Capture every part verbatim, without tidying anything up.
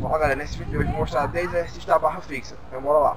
Fala galera, nesse vídeo eu vou mostrar a desiste da barra fixa, então bora lá.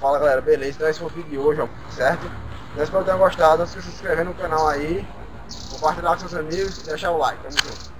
Fala galera, beleza? Então esse foi o vídeo de hoje, ó, certo? Eu espero que tenham gostado, não esqueça de se inscrever no canal aí, compartilhar com seus amigos e deixar o like, tamo junto.